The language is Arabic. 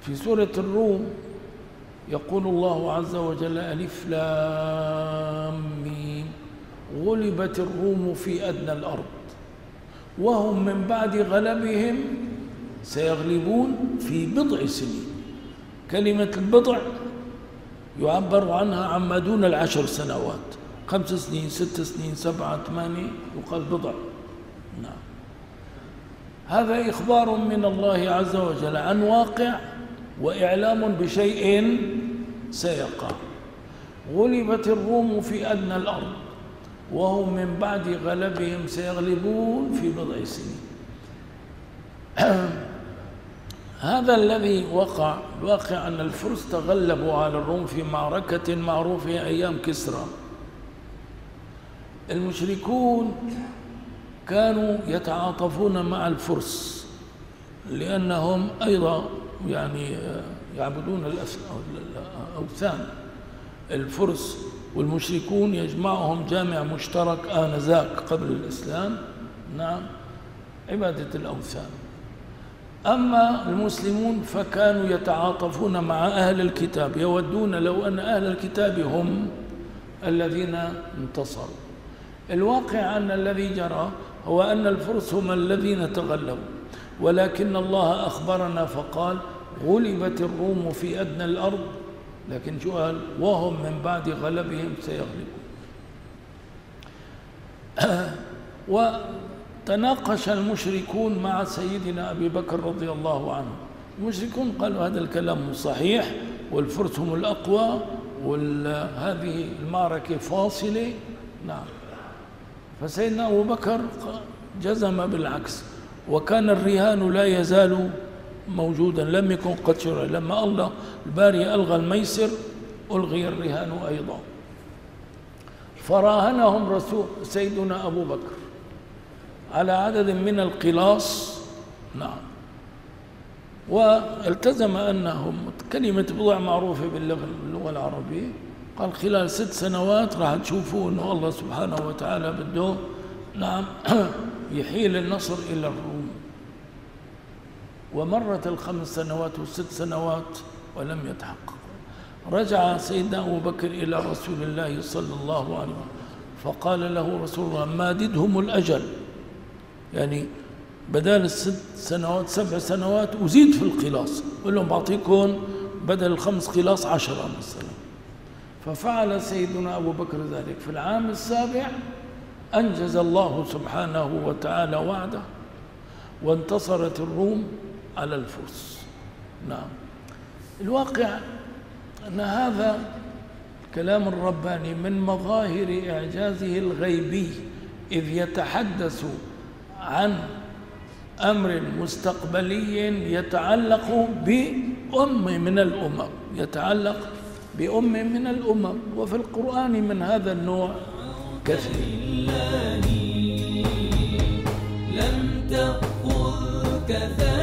في سورة الروم يقول الله عز وجل: ألف لام ميم غلبت الروم في أدنى الأرض وهم من بعد غلبهم سيغلبون في بضع سنين. كلمة البضع يعبر عنها عما دون العشر سنوات، 5 سنين، 6 سنين، 7، 8، يقال بضع. نعم، هذا إخبار من الله عز وجل عن واقع وإعلام بشيء سيقع. غلبت الروم في أدنى الأرض وهم من بعد غلبهم سيغلبون في بضع سنين. هذا الذي وقع، واقع أن الفرس تغلبوا على الروم في معركة معروفة أيام كسرى. المشركون كانوا يتعاطفون مع الفرس لأنهم أيضا يعني يعبدون الأوثان. الفرس والمشركون يجمعهم جامع مشترك آنذاك قبل الإسلام، نعم، عبادة الأوثان. أما المسلمون فكانوا يتعاطفون مع أهل الكتاب، يودون لو أن أهل الكتاب هم الذين انتصروا. الواقع أن الذي جرى هو أن الفرس هم الذين تغلبوا، ولكن الله أخبرنا فقال: غلبت الروم في أدنى الأرض، لكن شو قال؟ وهم من بعد غلبهم سيغلبون. وتناقش المشركون مع سيدنا أبي بكر رضي الله عنه. المشركون قالوا هذا الكلام صحيح، والفرس هم الأقوى، وهذه المعركة فاصلة، نعم. فسيدنا أبو بكر جزم بالعكس، وكان الرهان لا يزال موجودا، لم يكن قد شرع. لما الله الباري ألغى الميسر ألغي الرهان أيضا. فراهنهم رسول سيدنا أبو بكر على عدد من القلاص، نعم، والتزم أنهم، كلمة بضع معروفة باللغة العربية، قال خلال 6 سنوات راح تشوفوا أنه الله سبحانه وتعالى بده، نعم، يحيل النصر إلى الروم. ومرت ال5 سنوات وال6 سنوات ولم يتحقق. رجع سيدنا أبو بكر إلى رسول الله صلى الله عليه وسلم فقال له رسول الله: ماددهم الأجل، يعني بدل ال6 سنوات 7 سنوات وزيد في القلاص، قل لهم بعطيكم بدل ال5 قلاص 10 مثلا. ففعل سيدنا أبو بكر ذلك. في العام السابع أنجز الله سبحانه وتعالى وعده، وانتصرت الروم على الفرس، نعم. الواقع أن هذا الكلام الرباني من مظاهر إعجازه الغيبي، إذ يتحدث عن أمر مستقبلي يتعلق بأم من الأمم، يتعلق بأم من الأمم، وفي القرآن من هذا النوع كثير. لم تأخذك